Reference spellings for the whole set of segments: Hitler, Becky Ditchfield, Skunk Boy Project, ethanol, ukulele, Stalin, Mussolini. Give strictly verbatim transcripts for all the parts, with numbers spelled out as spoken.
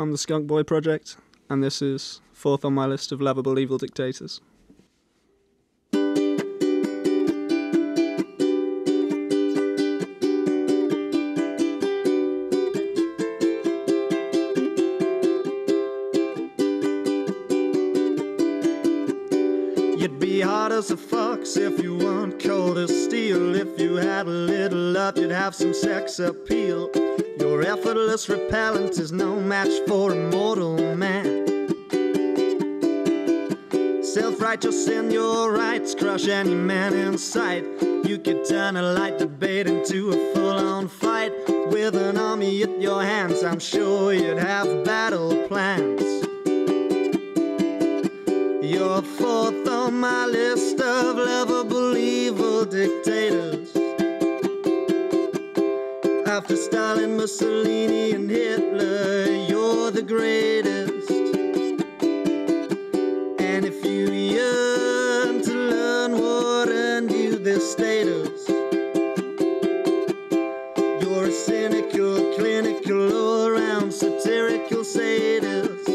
I'm the Skunk Boy Project, and this is fourth on my list of lovable evil dictators. You'd be hard as a fox if you weren't cold as steel. If you had a little love, you'd have some sex appeal. Your effortless repellent is no match for a mortal man. Self-righteous in your rights, crush any man in sight. You could turn a light debate into a full-on fight. With an army at your hands, I'm sure you'd have battle plans. You're fourth on my list of lovable evil dictators. After Stalin, Mussolini and Hitler, you're the greatest. And if you yearn to learn what earned you this status, you're a cynical, clinical, all-around satirical sadist.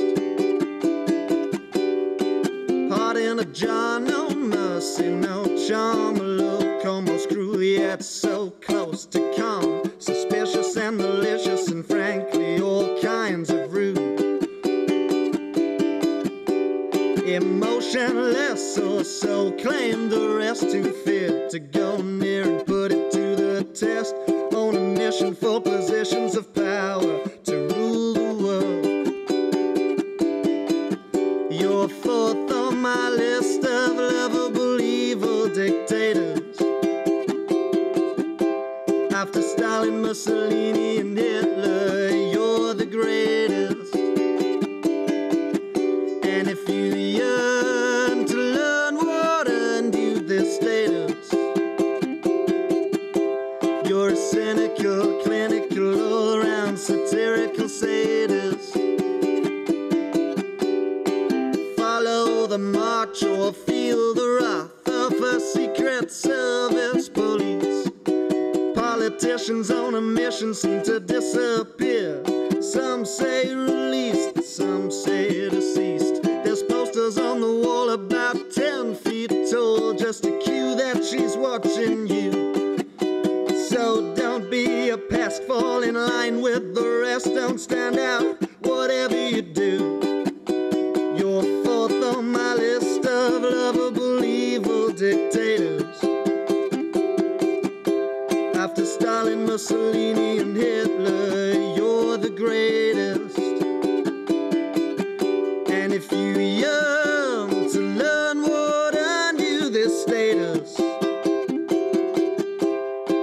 In a jar, no mercy, no charm. A look almost cruel, yet so close to calm. Suspicious and malicious, and frankly, all kinds of rude. Emotionless, or so claim, the rest too feared to go near and put it to the test. On a mission for positions of power to rule the world. You're fourth on my list of lovable evil dictators. After Stalin, Mussolini and Hitler, you're the greatest. And if you yearn to learn what earned you this status, you're a cynical, clinical, all-around satirical sadist. Follow the march or feel the wrath of a secret service police. Politicians on a mission seem to disappear. Some say released, some say deceased. There's posters on the wall about ten feet tall, just a cue that she's watching you. So don't be a pest, fall in line with the rest. Don't stand out, whatever you do. You're fourth on my list of lovable evil dictators. After Stalin, Mussolini and Hitler, you're the greatest. And if you yearn to learn what earned you this status,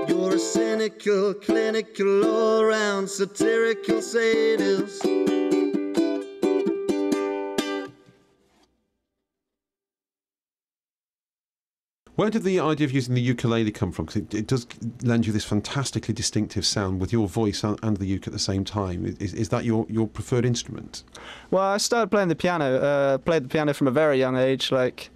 you're a cynical, clinical, all-round satirical sadist. Where did the idea of using the ukulele come from? Because it, it does lend you this fantastically distinctive sound with your voice and, and the uke at the same time. Is, is that your, your preferred instrument? Well, I started playing the piano. Uh, played the piano from a very young age, like,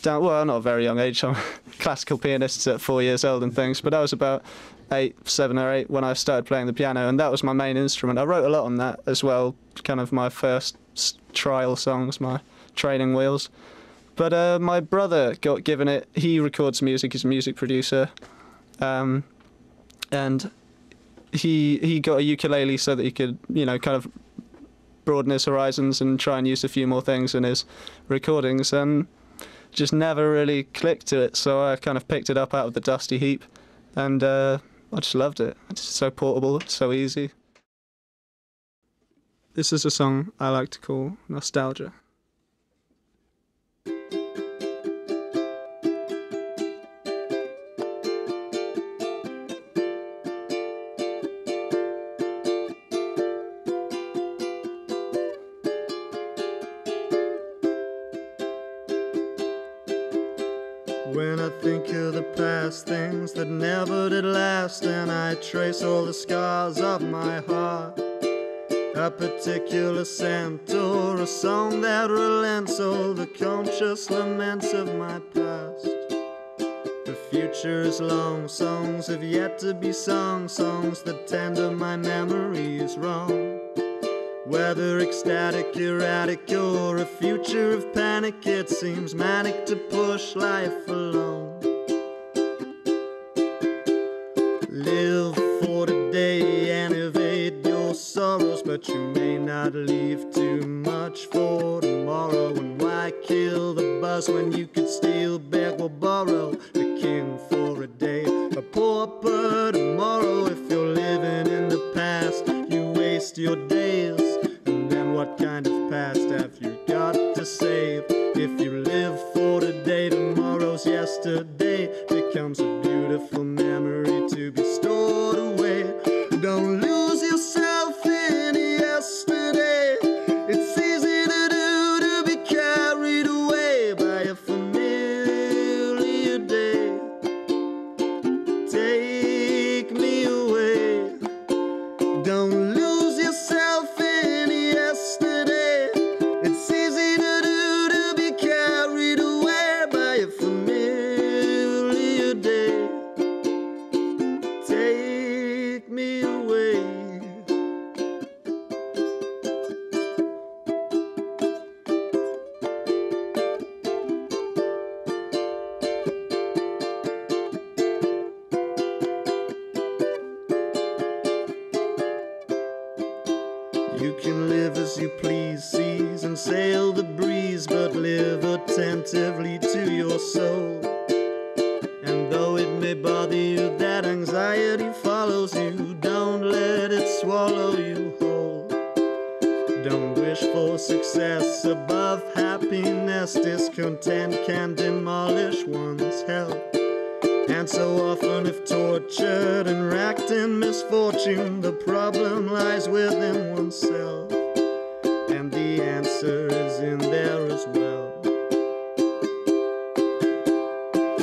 down, well, not a very young age. I'm classical pianist at four years old and things, but I was about eight, seven or eight when I started playing the piano, and that was my main instrument. I wrote a lot on that as well, kind of my first trial songs, my training wheels. But uh, my brother got given it. He records music, he's a music producer, um, and he he got a ukulele so that he could, you know, kind of broaden his horizons and try and use a few more things in his recordings, and just never really clicked to it, so I kind of picked it up out of the dusty heap, and uh, I just loved it. It's so portable, it's so easy. This is a song I like to call Nostalgia. When I think of the past, things that never did last, and I trace all the scars of my heart, a particular scent or a song that relents all the conscious laments of my past. The future is long, songs have yet to be sung, songs that tender my memories wrong. Whether ecstatic, erratic, or a future of panic, it seems manic to push life along. Live for today and evade your sorrows, but you may not leave too much for tomorrow. And why kill the buzz when you could steal, beg, or borrow? The king for a day, a pauper tomorrow. If you're living in the past, you waste your days. What kind of past have you got to save? If you live for today, tomorrow's yesterday becomes a beautiful memory to be stored away. Don't lose yourself in yesterday. It's easy to do, to be carried away by a familiar day. Take me away. Don't lose yourself in yesterday, it's easy to do, to be carried away by a familiar day. Take me away. You can live as you please, seize and sail the breeze, but live attentively to your soul. And though it may bother you that anxiety follows you, don't let it swallow you whole. Don't wish for success above happiness, discontent can demolish one's health. And so often, if tortured and racked in misfortune, the problem lies within oneself, and the answer is in there as well.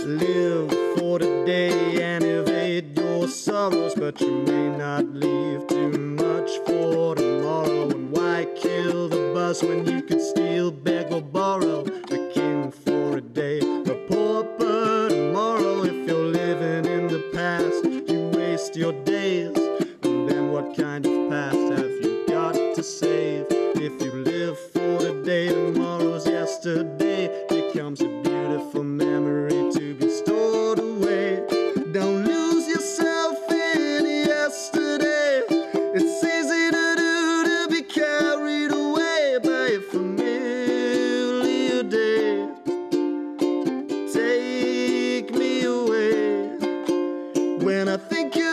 Live for today and evade your sorrows, but you may not leave too much for tomorrow. And why kill the buzz when you could steal, beg, or borrow? The king for a day, the pauper tomorrow. If you're living in the past, you waste your days. And then what kind of past have you got to save? If you live for today, tomorrow's yesterday becomes a beautiful memory to be stored away. Don't lose yourself in yesterday. It's easy to do, to be carried away by a familiar day. Take me away. When I think you